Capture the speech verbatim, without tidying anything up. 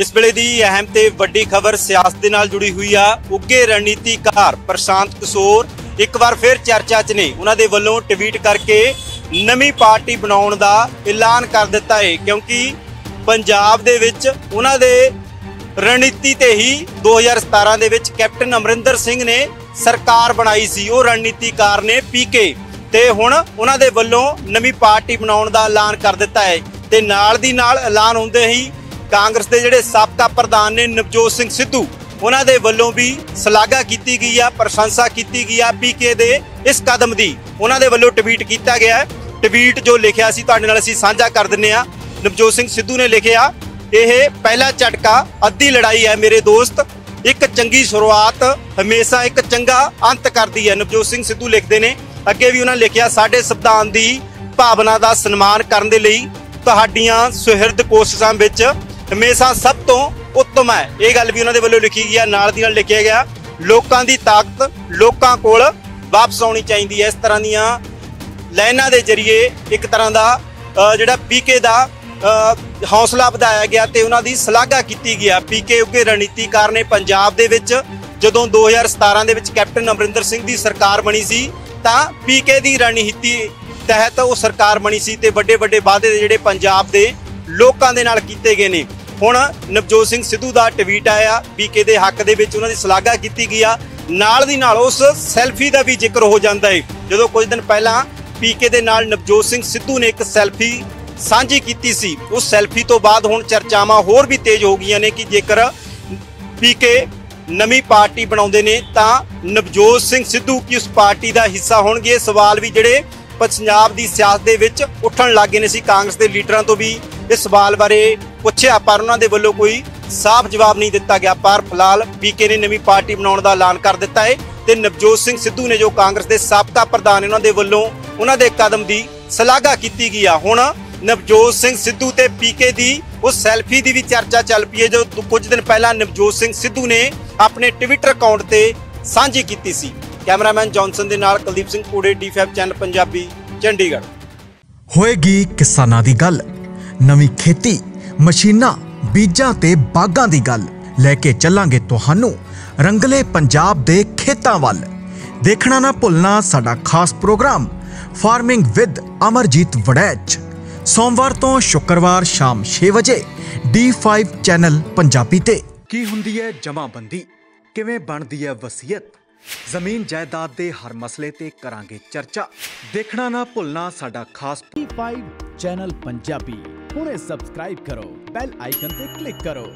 इस वेले दी अहम ते वड्डी खबर सियासत दे नाल जुड़ी हुई आ। उगे रणनीतिकार प्रशांत किशोर एक बार फिर चर्चा च ने। उन्हां दे वल्लों ट्वीट करके नवीं पार्टी बनाउण दा ऐलान कर दिता है, क्योंकि पंजाब दे विच उन्हां दे रणनीति ते ही दो हज़ार सतारह दे विच कैप्टन अमरिंदर सिंह ने सरकार बनाई सी। वो रणनीतिकार ने पीके ते हुण उन्हां दे वल्लों नवीं पार्टी बनाउण दा ऐलान कर दिता है। ते नाल दी नाल ऐलान हुंदे ही कांग्रेस दे जिहड़े साबका प्रधान ने नवजोत सिंह सिद्धू, उन्हां दे वल्लों भी सलाहा कीती गई आ, प्रशंसा कीती गई आ पीके दे इस कदम दी। उन्हां दे वल्लों ट्वीट कीता गया है। ट्वीट जो लिखिया सी तुहाडे नाल असीं साझा कर दिंने आ। नवजोत सिंह सिद्धू ने लिखिया, यह पहला झटका अद्धी लड़ाई है मेरे दोस्त, एक चंगी शुरुआत हमेशा एक चंगा अंत करती है। नवजोत सिंह सिद्धू लिखते ने। अगे भी उन्होंने लिखिया, साडे संविधान की भावना का सन्मान करने के लिए तुहाडियां सुहिरद कोशिशों विच हमेशा सब तो उत्तम है। यह गल भी उन्होंने वालों लिखी गई है। नाल दी नाल लिखिया गया, लोगों की ताकत लोगों को वापस आनी चाहिए है। इस तरह दियां लाइनां दे जरिए एक तरह का जिहड़ा पीके दा हौसला ਵਧਾਇਆ गया तो उन्होंने सलाहा की गई। पीके उगे रणनीतिकार ने पंजाब दे विच जदों दो हज़ार सतारह दे विच कैप्टन अमरिंदर सिंह दी सरकार बनी सी तां पीके दी रणनीति तहत वो सरकार बनी सी ते वड्डे वड्डे वादे जिहड़े पंजाब दे लोकां दे नाल कीते गए ने। हुण नवजोत सिंह सिद्धू दा ट्वीट आया पीके दे हक दे विच, उन्होंने सलाहा की गई आ। नाल दी नाल उस सैल्फी दा भी जिक्र हो जाता है जदों कुछ दिन पहला पीके दे नाल नवजोत सिंह सिद्धू ने एक सैल्फी ਸਾਂਝੀ ਕੀਤੀ ਸੀ। उस सैल्फी तो बाद ਹੁਣ ਚਰਚਾਵਾਂ ਹੋਰ ਵੀ ਤੇਜ਼ ਹੋ ਗਈਆਂ ਨੇ कि जेकर पीके नवी पार्टी ਬਣਾਉਂਦੇ ਨੇ ਤਾਂ ਨਵਜੋਤ ਸਿੰਘ ਸਿੱਧੂ की उस पार्टी का हिस्सा ਹੋਣਗੇ। सवाल भी ਜਿਹੜੇ ਪੰਜਾਬ ਦੀ ਸਿਆਸਤ ਦੇ ਵਿੱਚ ਉੱਠਣ ਲੱਗ ਗਏ ਨੇ ਸੀ। ਕਾਂਗਰਸ ਦੇ ਲੀਡਰਾਂ ਤੋਂ भी इस सवाल बारे ਪੁੱਛਿਆ पर ਉਹਨਾਂ ਦੇ ਵੱਲੋਂ कोई ਸਾਫ਼ जवाब नहीं ਦਿੱਤਾ ਗਿਆ। पर फिलहाल पीके ने नवी पार्टी ਬਣਾਉਣ ਦਾ ਐਲਾਨ कर ਦਿੱਤਾ ਹੈ ਤੇ ਨਵਜੋਤ ਸਿੰਘ ਸਿੱਧੂ ने जो कांग्रेस के ਸਾਬਕਾ ਪ੍ਰਧਾਨ ਉਹਨਾਂ ਦੇ ਵੱਲੋਂ ਉਹਨਾਂ ਦੇ ਕਦਮ ਦੀ ਸਲਾਹਾ ਕੀਤੀ ਗਈ ਆ। ਹੁਣ नवजोत सिंह सिद्धू ते पीके दी उस सैल्फी दी भी चर्चा चल पई है जो कुछ दिन पहला नवजोत सिंह सिद्धू ने अपने ट्विटर अकाउंट ते सांझी कीती सी। कैमरामैन जॉनसन दे नाल कुलदीप सिंह पूरे D five channel Punjabi Chandigarh. होएगी किसानां दी गल, नवी खेती, मशीनां, बीजां ते बागां दी गल लैके चलांगे तुहानू रंगले पंजाब दे खेतां वल। देखना ना भुलना साडा खास program farming with Amarjeet Waraich, सोमवार तो शुक्रवार शाम छे बजे डी फाइव चैनल पंजाबी ते। की हुंदी है जमाबंदी, किवें बनदी है वसीयत, जमीन जायदाद के हर मसले ते करांगे चर्चा। देखना ना भुलना साडा खास डी फाइव चैनल पंजाबी। हुणे सब्सक्राइब करो, बेल आइकन ते क्लिक करो।